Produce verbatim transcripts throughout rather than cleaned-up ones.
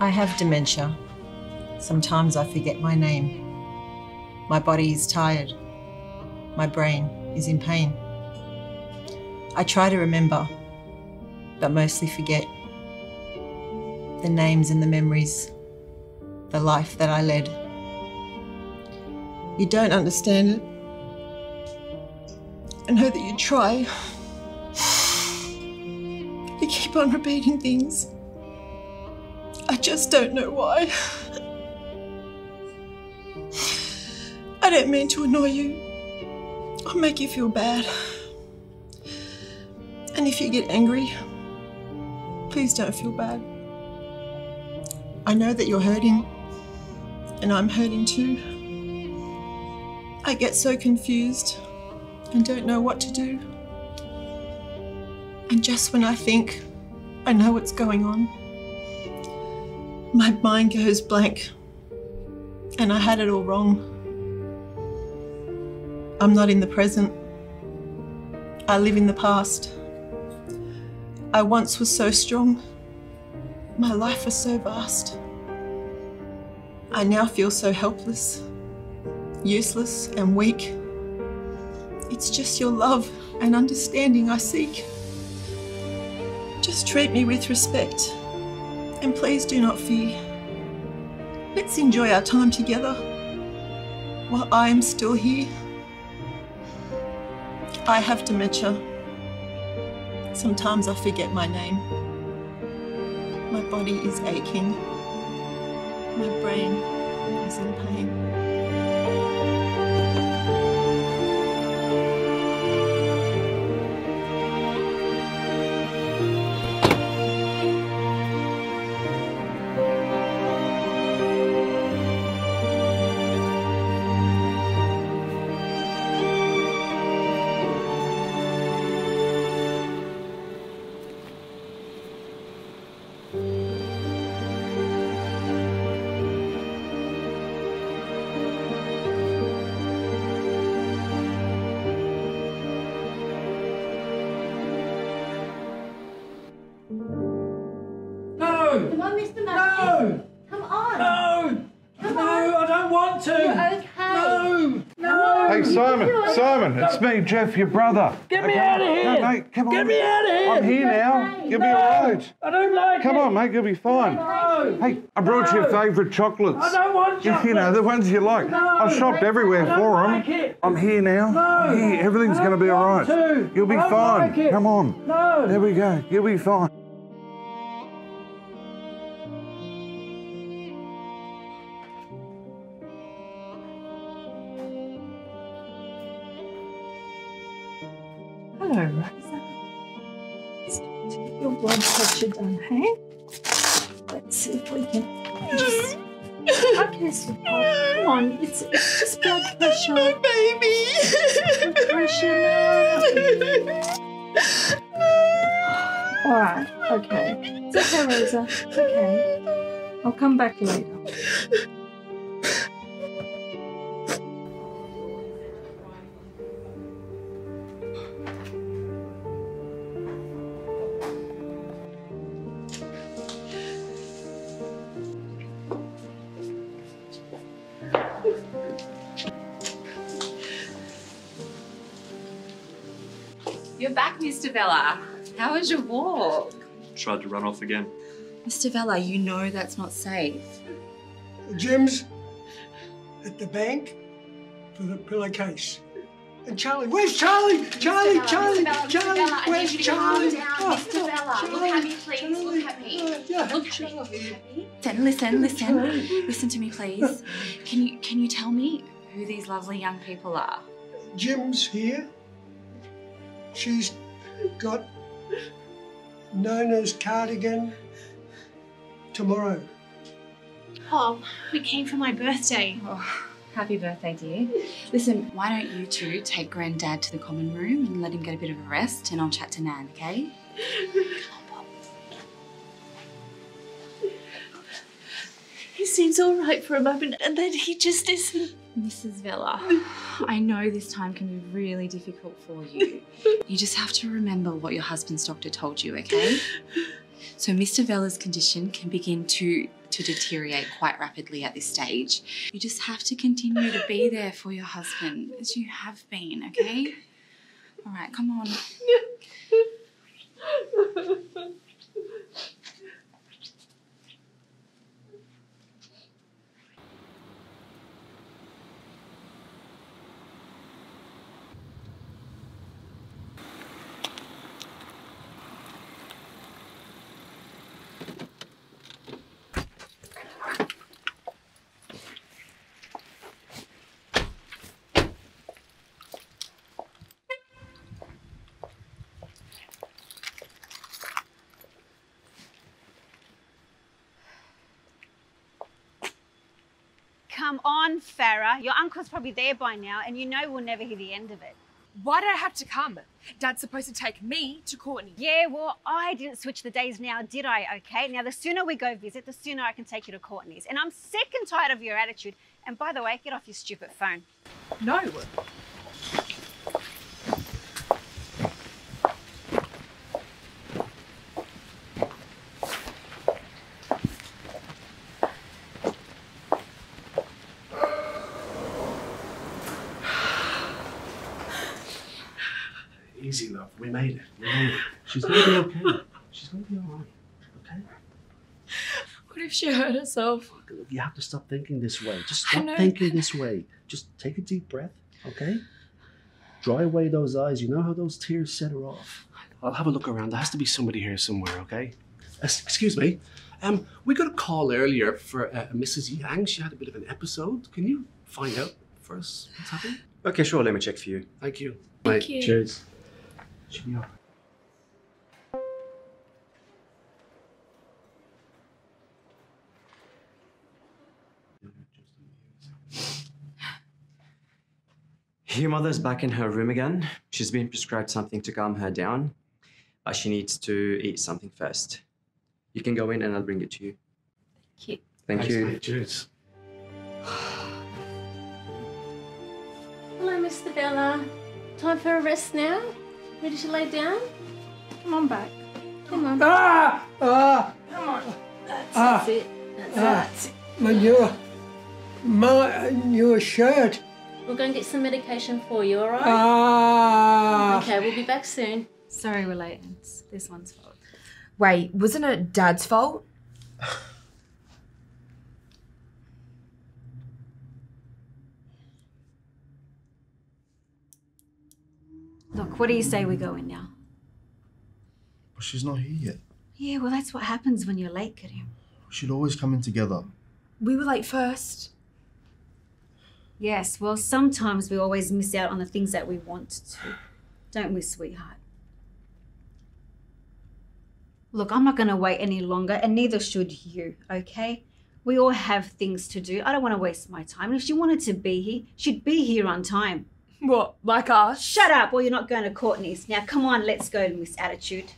I have dementia. Sometimes I forget my name. My body is tired. My brain is in pain. I try to remember, but mostly forget the names and the memories, the life that I led. You don't understand it. I know that you try. You keep on repeating things. I just don't know why. I don't mean to annoy you or make you feel bad. And if you get angry, please don't feel bad. I know that you're hurting, and I'm hurting too. I get so confused and don't know what to do. And just when I think I know what's going on, my mind goes blank, and I had it all wrong. I'm not in the present. I live in the past. I once was so strong. My life was so vast. I now feel so helpless, useless and weak. It's just your love and understanding I seek. Just treat me with respect, and please do not fear. Let's enjoy our time together while I am still here. I have dementia. Sometimes I forget my name. My body is aching. My brain is in pain. Come on, Mister Matthews. No! Come on! No! Come no, on. I don't want to! You're okay! No! No! Hey, Simon! Simon! No. It's me, Jeff, your brother! Get me okay. out of here! No, mate, come on! Get me out of here! I'm here okay. now! You'll no. be alright! I don't like come it! Come on, mate, you'll be fine! No. Hey, I brought no. you your favourite chocolates! I don't want chocolates! You know, the ones you like! No. I've shopped everywhere I for them! Like it. I'm here now! No! I'm here! Everything's going to be alright! You'll be I fine! Like come on! No! There we go! You'll be fine! Hello, Rosa. Let's get your blood pressure done, hey? Let's see if we can. Just... Okay, sweetheart. Come on. It's, it's just blood pressure. My baby. Blood pressure now. All right. Okay. It's okay, Rosa. It's okay. I'll come back later. You're back, Mister Vella. How was your walk? Tried to run off again. Mister Vella, you know that's not safe. The gym's at the bank for the pillowcase. And Charlie, where's Charlie? Charlie, Charlie, Charlie, where's Charlie? Mister Vella, look at me, please. Look at me. Look at me. Then listen, listen, listen to me, please. Can you can you tell me who these lovely young people are? Jim's here. She's got Nona's cardigan tomorrow. Oh, we came for my birthday. Oh, happy birthday, dear. Listen, why don't you two take Granddad to the common room and let him get a bit of a rest, and I'll chat to Nan, okay? Come on, Bob. He seems all right for a moment, and then he just isn't. Missus Vella, I know this time can be really difficult for you. You just have to remember what your husband's doctor told you, okay? So Mister Vile's condition can begin to, to deteriorate quite rapidly at this stage. You just have to continue to be there for your husband, as you have been, okay? All right, come on. Come on, Farah. Your uncle's probably there by now, and you know we'll never hear the end of it. Why did I have to come? Dad's supposed to take me to Courtney. Yeah, well, I didn't switch the days now, did I, okay? Now, the sooner we go visit, the sooner I can take you to Courtney's. And I'm sick and tired of your attitude. And by the way, get off your stupid phone. No. Easy, love. We made it. We made it. She's gonna be okay. She's gonna be alright. Okay? What if she hurt herself? You have to stop thinking this way. Just stop thinking this way. Just take a deep breath, okay? Dry away those eyes. You know how those tears set her off. I'll have a look around. There has to be somebody here somewhere, okay? Excuse me. Um, we got a call earlier for uh, Missus Yang. She had a bit of an episode. Can you find out for us what's happening? Okay, sure. Let me check for you. Thank you. Thank right, you. Cheers. Cheerio. Your mother's back in her room again. She's been prescribed something to calm her down, but she needs to eat something first. You can go in and I'll bring it to you. Thank you. Thank nice you. Night. Cheers. Hello, Mister Bella. Time for a rest now. Ready to lay down? Come on back. Come on. Ah! Ah! Come on. That's, ah, that's it. That's, ah, that's it. My new, my new shirt. We'll go and get some medication for you, all right? Ah! Okay, we'll be back soon. Sorry we're late. It's this one's fault. Wait, wasn't it Dad's fault? Look, what do you say we go in now? Well, she's not here yet. Yeah, well, that's what happens when you're late, Karim. We should always come in together. We were late first. Yes, well, sometimes we always miss out on the things that we want to. Don't we, sweetheart? Look, I'm not going to wait any longer, and neither should you, okay? We all have things to do. I don't want to waste my time. And if she wanted to be here, she'd be here on time. What, like us? Shut up or you're not going to Courtney's. Now, come on, let's go, Miss Attitude.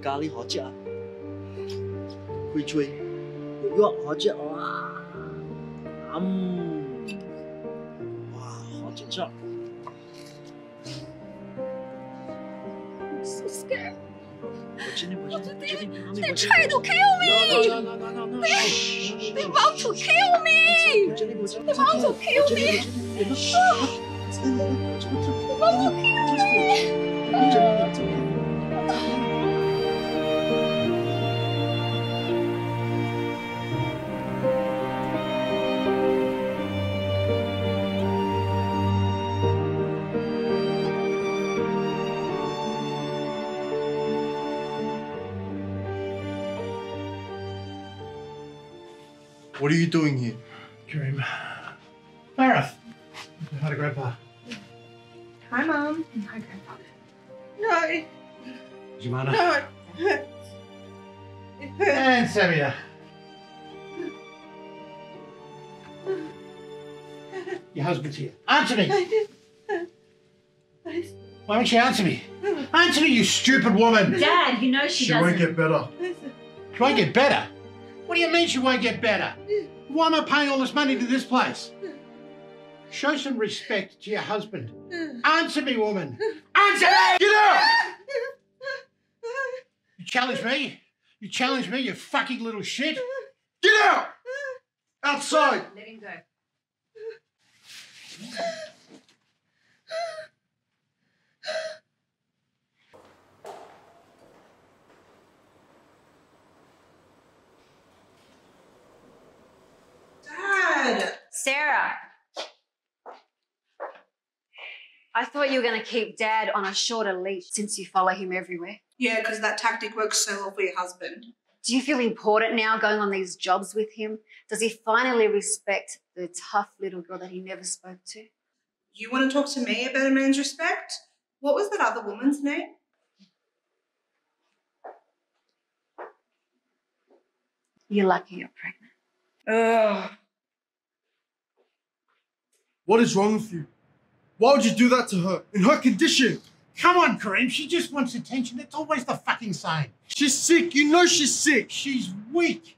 Golly, hot ya. Quick, quick. You're hot ya. Um. Wow, hot ya. I'm so scared. What did they? They're trying to kill me. No, no, no, no, no. They, they want to kill me. They want to kill me. They want to kill me. What are you doing here? Dream. Marath. Hi to Grandpa. Hi, Mum. Hi, Grandpa. No. Jemana. No, it hurts. It hurts. And Samia. Your husband's here. Answer me! I did. I just... Why won't you answer me? Answer me, you stupid woman! Dad, you know she, she doesn't. She won't get better. She won't get better? What do you mean she won't get better? Why am I paying all this money to this place? Show some respect to your husband. Answer me, woman! Answer me! Get up! You challenge me? You challenge me, you fucking little shit? Get out! Outside! Let him go. Dad! Sarah! I thought you were going to keep Dad on a shorter leash since you follow him everywhere. Yeah, because that tactic works so well for your husband. Do you feel important now going on these jobs with him? Does he finally respect the tough little girl that he never spoke to? You want to talk to me about a man's respect? What was that other woman's name? You're lucky you're pregnant. Ugh. What is wrong with you? Why would you do that to her? In her condition? Come on, Kareem. She just wants attention. It's always the fucking same. She's sick. You know she's sick. She's weak.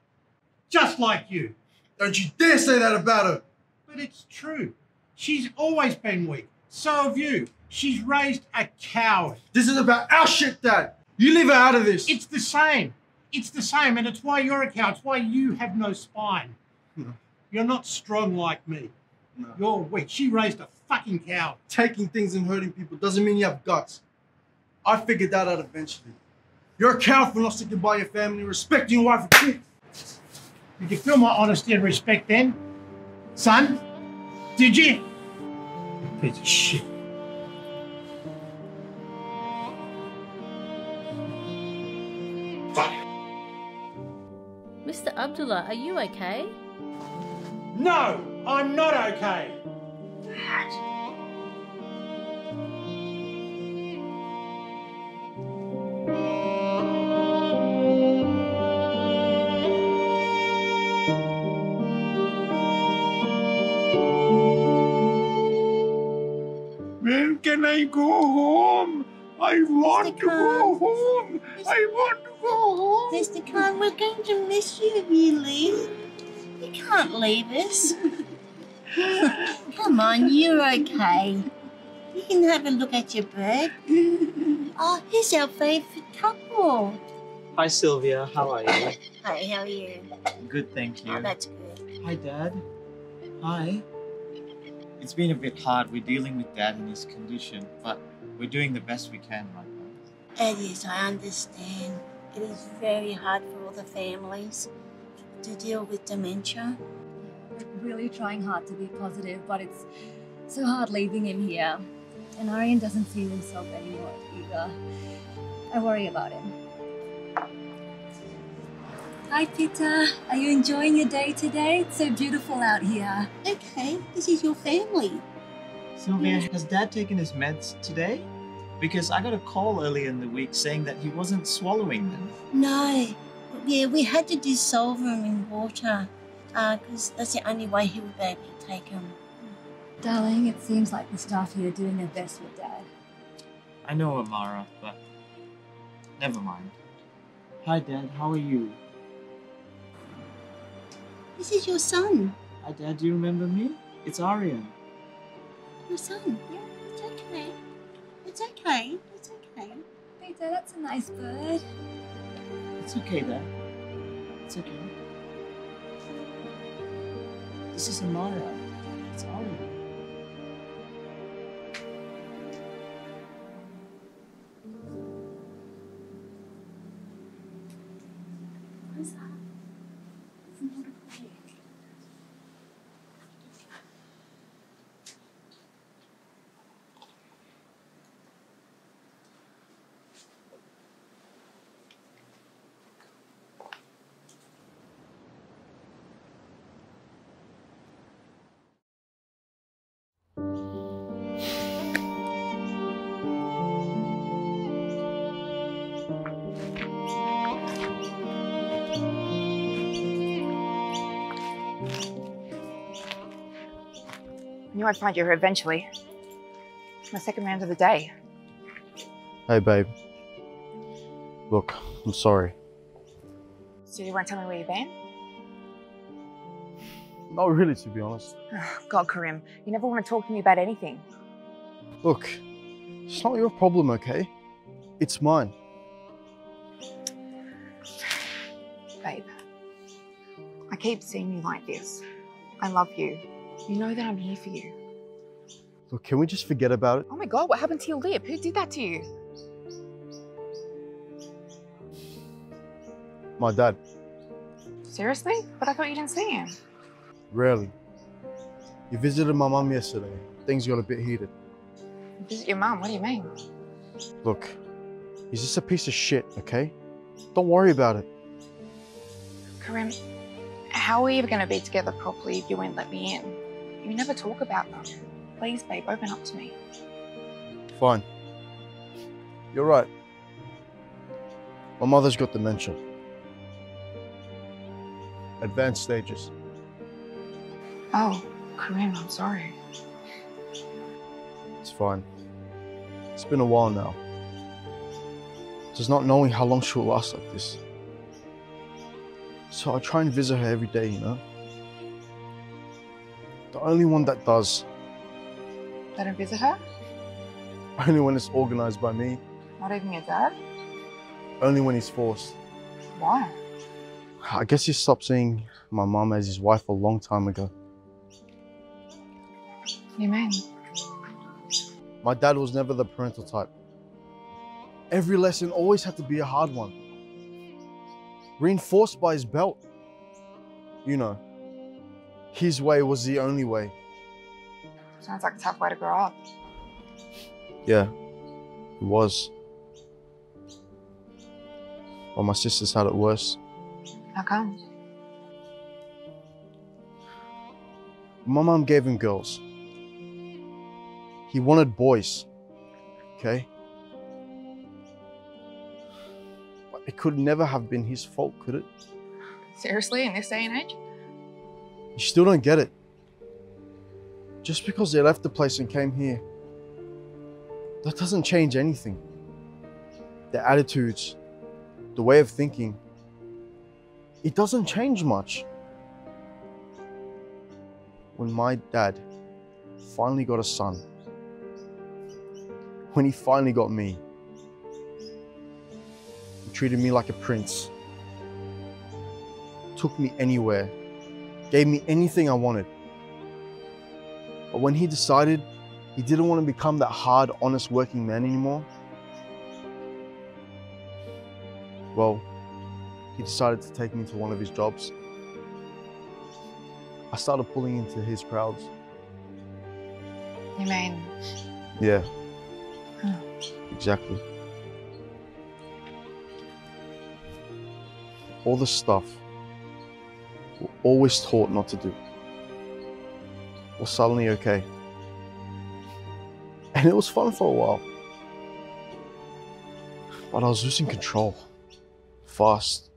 Just like you. Don't you dare say that about her. But it's true. She's always been weak. So have you. She's raised a coward. This is about our shit, Dad. You leave her out of this. It's the same. It's the same, and it's why you're a coward. It's why you have no spine. No. You're not strong like me. No. You're weak. She raised a fucking coward. Taking things and hurting people doesn't mean you have guts. I figured that out eventually. You're a coward for not sticking by your family, respecting your wife and kids. Did you feel my honesty and respect then, son? Did you? You piece of shit. Fuck. Mister Abdullah, are you okay? No, I'm not okay. Dad. Can I go home? I want to go home. I want to go home. Mister Khan, we're going to miss you, really. You can't leave us. Come on, you're okay. You can have a look at your bird. Oh, here's our favourite couple. Hi, Sylvia. How are you? Hi, how are you? Good, thank you. Oh, that's good. Hi, Dad. Hi. It's been a bit hard. We're dealing with Dad in his condition, but we're doing the best we can right now. It is, I understand. It is very hard for all the families to deal with dementia. We're really trying hard to be positive, but it's so hard leaving him here. And Aryan doesn't see himself anymore either. I worry about him. Hi, Peter. Are you enjoying your day today? It's so beautiful out here. Okay, this is your family. Sylvia, has Dad taken his meds today? Because I got a call earlier in the week saying that he wasn't swallowing them. No. Yeah, we had to dissolve them in water because uh, that's the only way he would be able to take them. Darling, it seems like the staff here are doing their best with Dad. I know, Amara, but never mind. Hi, Dad. How are you? This is your son. Hi, Dad. Do you remember me? It's Aryan. Your son? Yeah, it's okay. It's okay. It's okay. Peter, that's a nice bird. It's okay, Dad. It's okay. This is Amara. It's Aryan. knew I'd find you here eventually. It's my second round of the day. Hey, babe. Look, I'm sorry. So you won't tell me where you've been? Not really, to be honest. Oh, God, Karim, you never want to talk to me about anything. Look, it's not your problem, okay? It's mine. Babe, I keep seeing you like this. I love you. You know that I'm here for you. Look, can we just forget about it? Oh my God, what happened to your lip? Who did that to you? My dad. Seriously? But I thought you didn't see him. Rarely. You visited my mum yesterday. Things got a bit heated. Visit your mum? What do you mean? Look, he's just a piece of shit, okay? Don't worry about it. Karim, how are we ever going to be together properly if you won't let me in? You never talk about them. Please, babe, open up to me. Fine. You're right. My mother's got dementia. Advanced stages. Oh, Karim, I'm sorry. It's fine. It's been a while now. Just not knowing how long she'll last like this. So I try and visit her every day, you know? The only one that does. That I visit her? Only when it's organized by me. Not even your dad? Only when he's forced. Why? I guess he stopped seeing my mum as his wife a long time ago. You mean? My dad was never the parental type. Every lesson always had to be a hard one. Reinforced by his belt. You know, his way was the only way. Sounds like a tough way to grow up. Yeah, it was. But my sisters had it worse. How come? My mum gave him girls. He wanted boys, okay? But it could never have been his fault, could it? Seriously, in this day and age? You still don't get it. Just because they left the place and came here, that doesn't change anything. Their attitudes, the way of thinking, it doesn't change much. When my dad finally got a son, when he finally got me, he treated me like a prince, took me anywhere, gave me anything I wanted. But when he decided he didn't want to become that hard, honest working man anymore, well, he decided to take me to one of his jobs. I started pulling into his crowds. You mean? Yeah. Oh. Exactly. All the stuff we're always taught not to do. Was suddenly okay. And it was fun for a while. But I was losing control. Fast.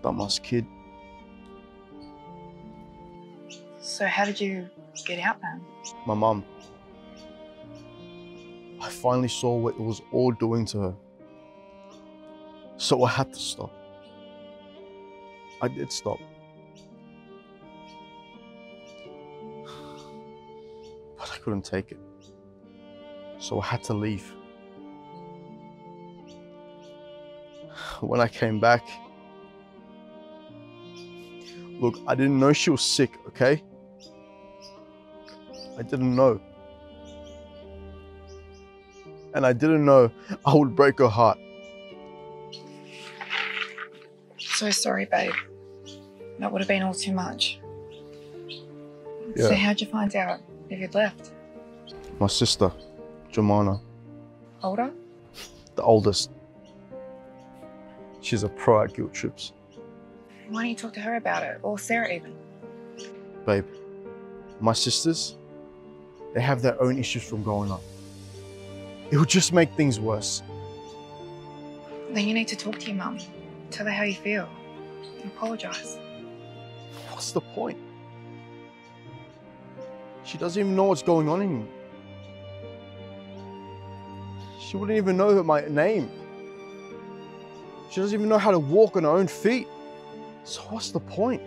Dumbass kid. So how did you get out then? My mum. I finally saw what it was all doing to her. So I had to stop. I did stop. Couldn't take it, so I had to leave. When I came back, look, I didn't know she was sick, okay? I didn't know. And I didn't know I would break her heart. So sorry, babe. That would have been all too much. Yeah. So how'd you find out if you'd left? My sister, Jemana. Older? The oldest. She's a pro at guilt trips. Why don't you talk to her about it? Or Sarah even? Babe, my sisters, they have their own issues from growing up. It would just make things worse. Then you need to talk to your mum. Tell her how you feel. Apologise. What's the point? She doesn't even know what's going on anymore. She wouldn't even know my name. She doesn't even know how to walk on her own feet. So what's the point?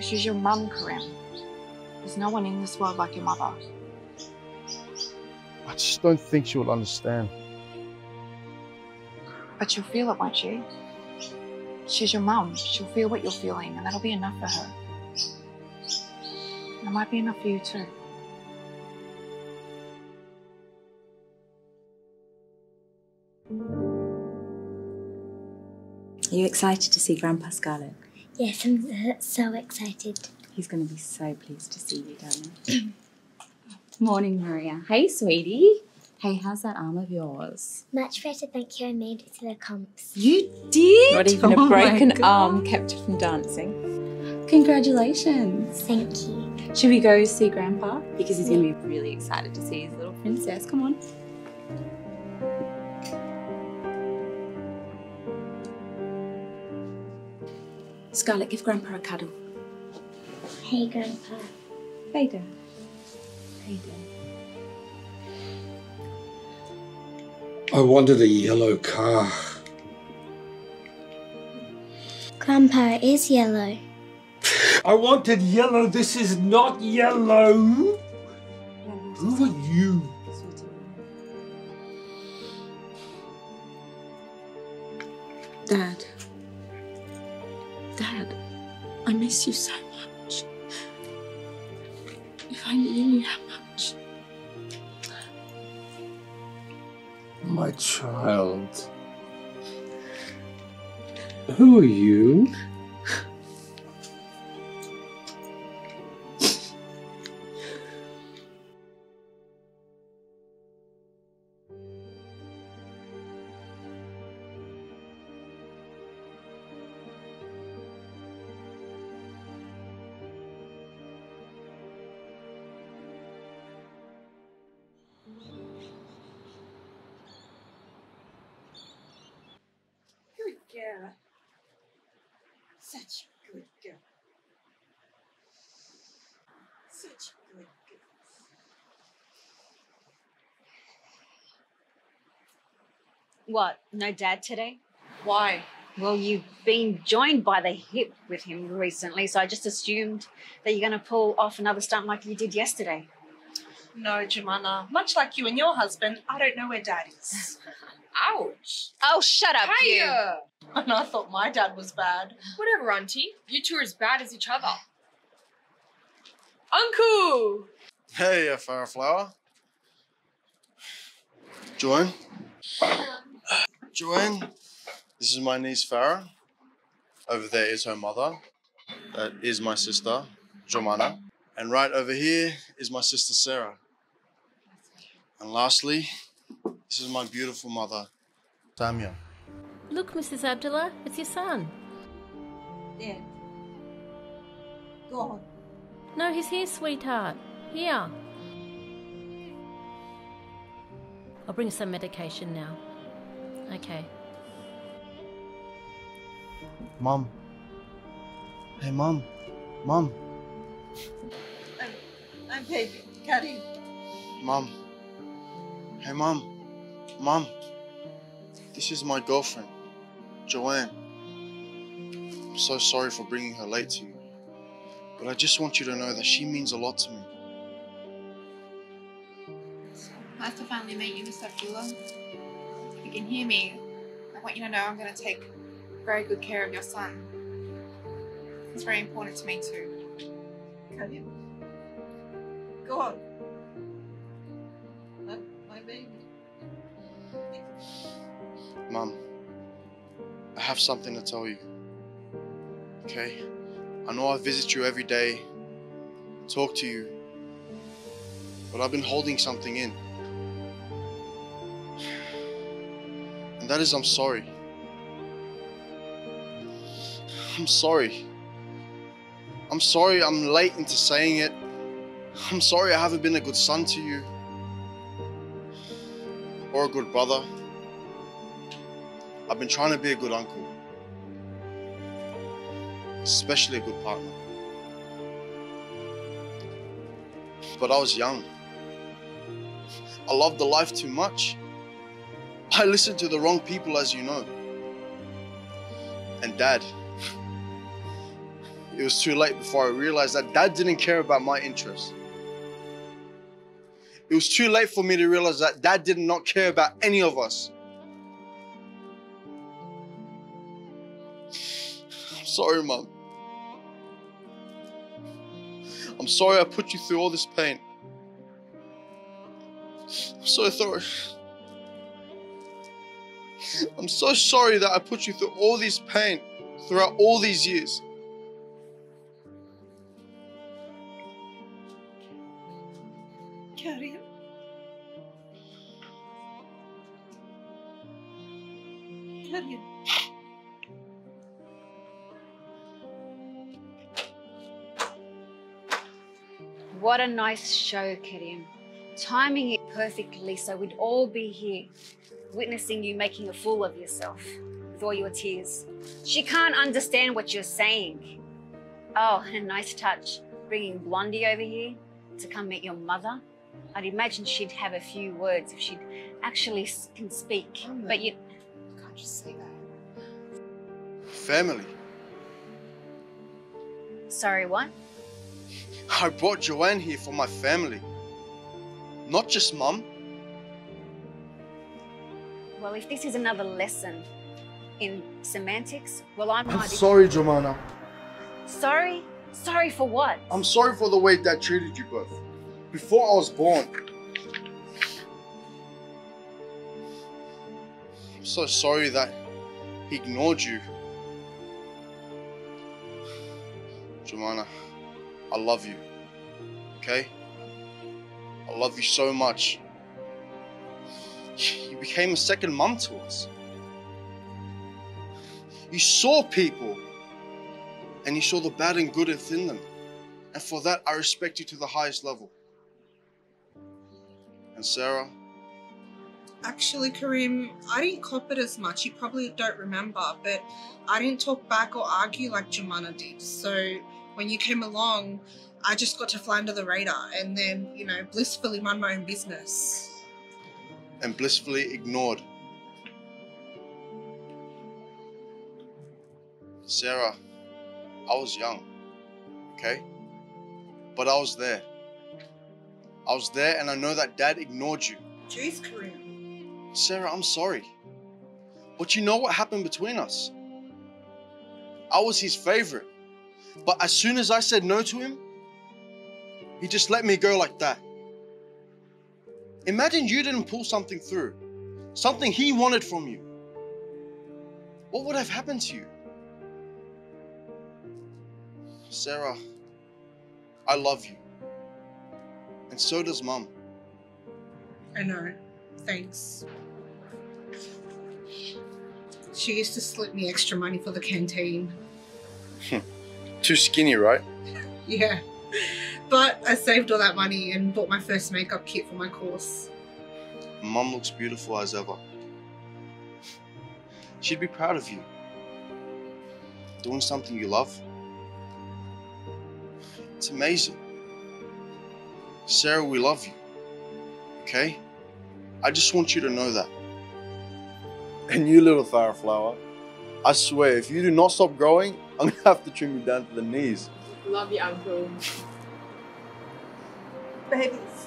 She's your mum, Karim. There's no one in this world like your mother. I just don't think she will understand. But she'll feel it, won't she? She's your mum. She'll feel what you're feeling, and that'll be enough for her. That might be enough for you too. Are you excited to see Grandpa Scarlett? Yes, I'm so excited. He's going to be so pleased to see you, darling. Morning, Maria. Hey, sweetie. Hey, how's that arm of yours? Much better, thank you. I made it to the comps. You did? Not even oh a broken arm kept you from dancing. Congratulations. Thank you. Should we go see Grandpa? Because he's yeah. going to be really excited to see his little princess. Come on. Scarlett, give Grandpa a cuddle. Hey, Grandpa. Hey, Dad. Hey, Dad. I wanted a yellow car. Grandpa, it is yellow. I wanted yellow. This is not yellow. Who are you? Dad. Dad, I miss you so much. If I knew you how much. My child. Who are you? Girl. Such a good girl. Such a good girl. What? No dad today? Why? Well, you've been joined by the hip with him recently, so I just assumed that you're going to pull off another stunt like you did yesterday. No, Jemana. Much like you and your husband, I don't know where dad is. Ouch. Oh, shut up, you. And I thought my dad was bad. Whatever, Auntie. You two are as bad as each other. Uncle! Hey, uh, Fireflower. Joanne? Joanne, this is my niece, Farah. Over there is her mother. That is my sister, Jemana. And right over here is my sister, Sarah. And lastly, this is my beautiful mother, Damia. Look, Missus Abdullah, it's your son. Yeah. Go on. No, he's here, sweetheart. Here. I'll bring some medication now. Okay. Mum. Hey, Mum. Mum. I'm, I'm baby. Karim. Mum. Hey, Mum. Mum, this is my girlfriend, Joanne. I'm so sorry for bringing her late to you, but I just want you to know that she means a lot to me. So nice to finally meet you, Miss Abdullah. If you can hear me, I want you to know I'm going to take very good care of your son. It's very important to me too. Karim, go on. My, my baby. Mum, I have something to tell you, okay? I know I visit you every day, talk to you, but I've been holding something in. And that is I'm sorry. I'm sorry. I'm sorry I'm late into saying it. I'm sorry I haven't been a good son to you. Or a good brother. I've been trying to be a good uncle, especially a good partner. but I was young. I loved the life too much. I listened to the wrong people, as you know. And Dad, it was too late before I realized that Dad didn't care about my interests. It was too late for me to realize that Dad did not care about any of us. I'm sorry, Mum. I'm sorry I put you through all this pain. I'm so sorry. I'm so sorry that I put you through all this pain throughout all these years. Carry on. Carry on. What a nice show, Karim. Timing it perfectly so we'd all be here, witnessing you making a fool of yourself with all your tears. She can't understand what you're saying. Oh, and a nice touch, bringing Blondie over here to come meet your mother. I'd imagine she'd have a few words if she'd actually can speak, oh, but you... I can't just say that. Family. Sorry, what? I brought Joanne here for my family, not just Mum. Well, if this is another lesson in semantics, well, I'm... I'm sorry, Jomana. Sorry? Sorry for what? I'm sorry for the way Dad treated you both. Before I was born. I'm so sorry that he ignored you. Jomana, I love you, okay? I love you so much. You became a second mum to us. You saw people, and you saw the bad and good within them. And for that, I respect you to the highest level. And Sarah? Actually, Karim, I didn't cop it as much. You probably don't remember, but I didn't talk back or argue like Jomana did. So when you came along, I just got to fly under the radar and then, you know, blissfully mind my own business. And blissfully ignored. Sarah, I was young, okay? But I was there. I was there and I know that Dad ignored you. Jeez, Karim. Sarah, I'm sorry. But you know what happened between us? I was his favorite. But as soon as I said no to him, he just let me go like that. Imagine you didn't pull something through, something he wanted from you. What would have happened to you? Sarah, I love you. And so does Mum. I know. Thanks. She used to slip me extra money for the canteen. Too skinny, right? Yeah. But I saved all that money and bought my first makeup kit for my course. Mum looks beautiful as ever. She'd be proud of you. Doing something you love. It's amazing. Sarah, we love you. Okay? I just want you to know that. And you little Thara flower, I swear, if you do not stop growing, I'm gonna have to trim you down to the knees. Love you, Uncle. Babies.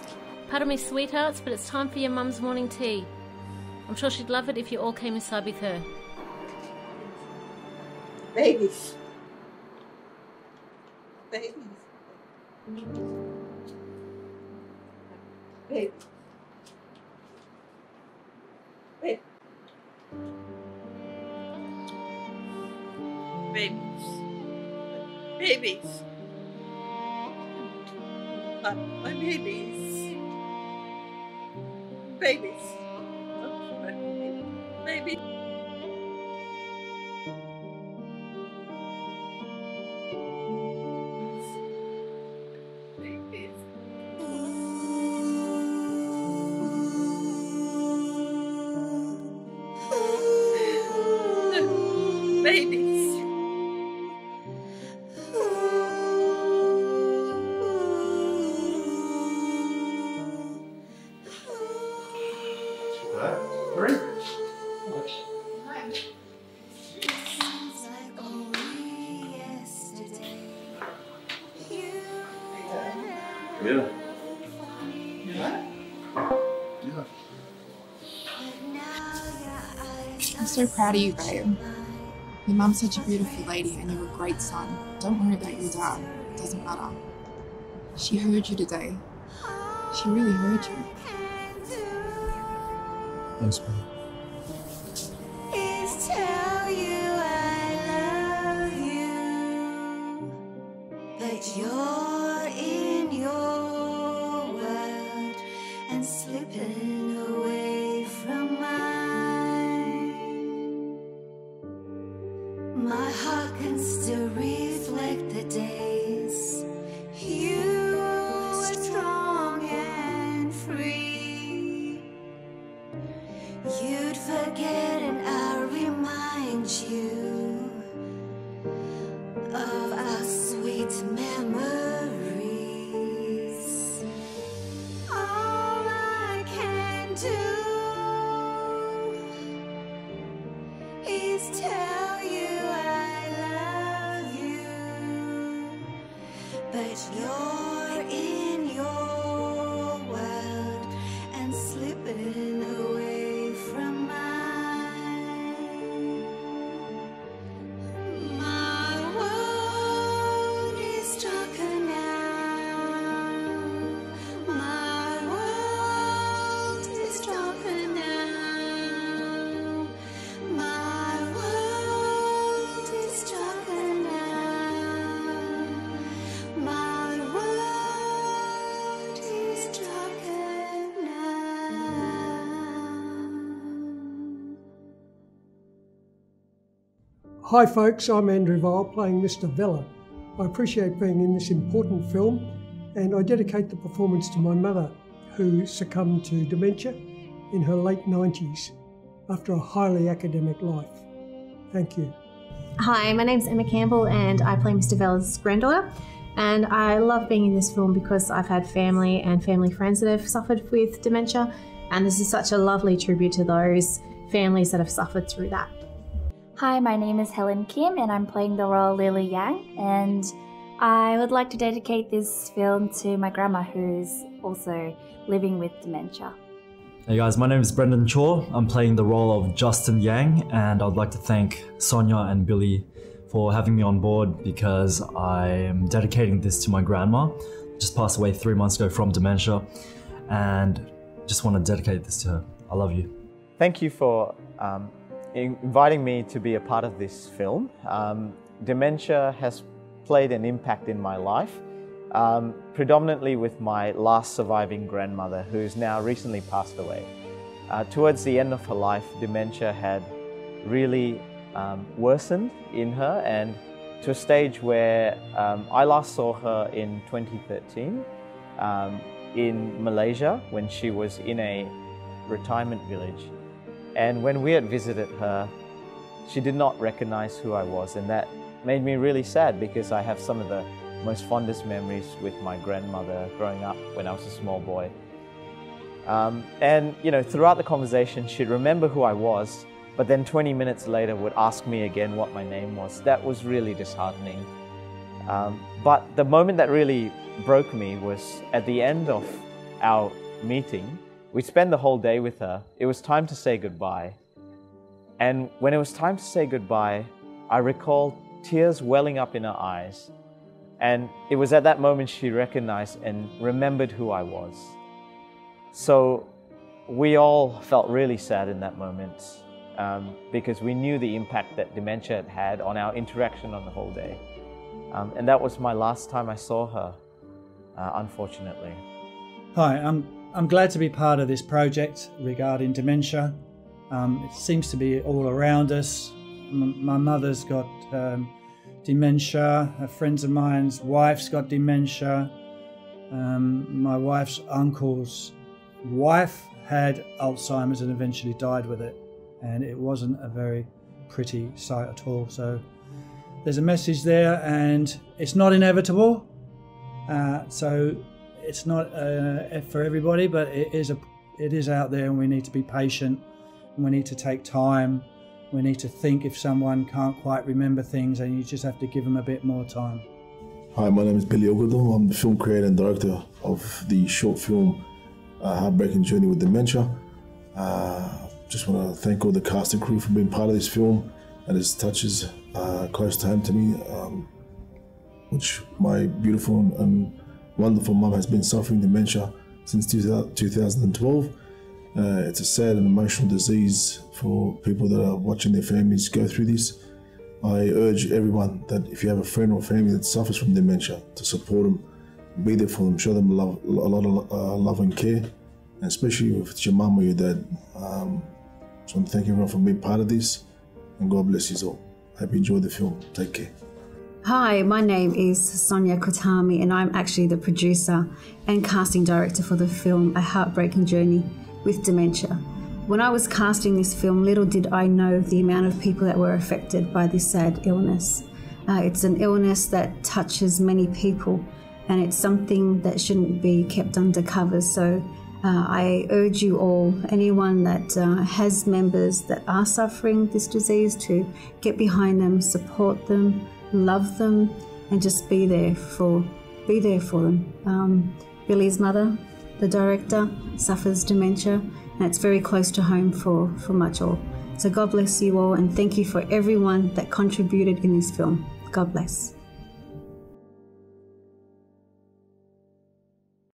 Pardon me, sweethearts, but it's time for your mum's morning tea. I'm sure she'd love it if you all came inside with her. Babies. Babies. Babe. Babe. Babies. Babies. My, my babies. Babies. My baby. Baby. that. Very nice. Yeah. Yeah. Yeah. I'm so proud of you, Graham. Your mum's such a beautiful lady and you're a great son. Don't worry about your dad. It doesn't matter. She heard you today. She really heard you. Thanks, man. Hi folks, I'm Andrew Vile playing Mister Vella. I appreciate being in this important film and I dedicate the performance to my mother who succumbed to dementia in her late nineties after a highly academic life. Thank you. Hi, my name's Emma Campbell and I play Mister Vella's granddaughter and I love being in this film because I've had family and family friends that have suffered with dementia and this is such a lovely tribute to those families that have suffered through that. Hi, my name is Helen Kim and I'm playing the role Lily Yang and I would like to dedicate this film to my grandma who's also living with dementia. Hey guys, my name is Brendan Chow. I'm playing the role of Justin Yang and I'd like to thank Sonia and Billy for having me on board because I'm dedicating this to my grandma. Just passed away three months ago from dementia and just want to dedicate this to her. I love you. Thank you for um inviting me to be a part of this film. Um, dementia has played an impact in my life, um, predominantly with my last surviving grandmother who's now recently passed away. Uh, towards the end of her life, dementia had really um, worsened in her and to a stage where um, I last saw her in twenty thirteen um, in Malaysia when she was in a retirement village. And when we had visited her, she did not recognize who I was and that made me really sad because I have some of the most fondest memories with my grandmother growing up when I was a small boy. Um, and you know, throughout the conversation, she'd remember who I was, but then twenty minutes later would ask me again what my name was. That was really disheartening. Um, but the moment that really broke me was at the end of our meeting. We spent the whole day with her. It was time to say goodbye. And when it was time to say goodbye, I recalled tears welling up in her eyes. And it was at that moment she recognized and remembered who I was. So we all felt really sad in that moment um, because we knew the impact that dementia had had on our interaction on the whole day. Um, and that was my last time I saw her, uh, unfortunately. Hi, I'm I'm glad to be part of this project regarding dementia. Um, it seems to be all around us. M my mother's got um, dementia, a friend of mine's wife's got dementia. Um, my wife's uncle's wife had Alzheimer's and eventually died with it. And it wasn't a very pretty sight at all. So there's a message there and it's not inevitable. Uh, so. It's not uh, for everybody, but it is a it is out there, and we need to be patient, and we need to take time, we need to think. If someone can't quite remember things, and you just have to give them a bit more time. Hi, my name is Billy El Kaddour. I'm the film creator and director of the short film A Heartbreaking Journey with Dementia. Uh, just want to thank all the cast and crew for being part of this film, and it touches uh, close to home to me, um, which my beautiful and wonderful mum has been suffering dementia since two thousand twelve. Uh, it's a sad and emotional disease for people that are watching their families go through this. I urge everyone that if you have a friend or family that suffers from dementia, to support them, be there for them, show them love, a lot of uh, love and care, and especially if it's your mum or your dad. Um, so I want to thank everyone for being part of this, and God bless you all. I hope you enjoyed the film. Take care. Hi, my name is Sonia Qutami, and I'm actually the producer and casting director for the film A Heartbreaking Journey with Dementia. When I was casting this film, little did I know the amount of people that were affected by this sad illness. Uh, it's an illness that touches many people, and it's something that shouldn't be kept under covers. So uh, I urge you all, anyone that uh, has members that are suffering this disease, to get behind them, support them, love them, and just be there for be there for them. Um, Billy's mother, the director, suffers dementia, and it's very close to home for for much all. So God bless you all, and thank you for everyone that contributed in this film. God bless.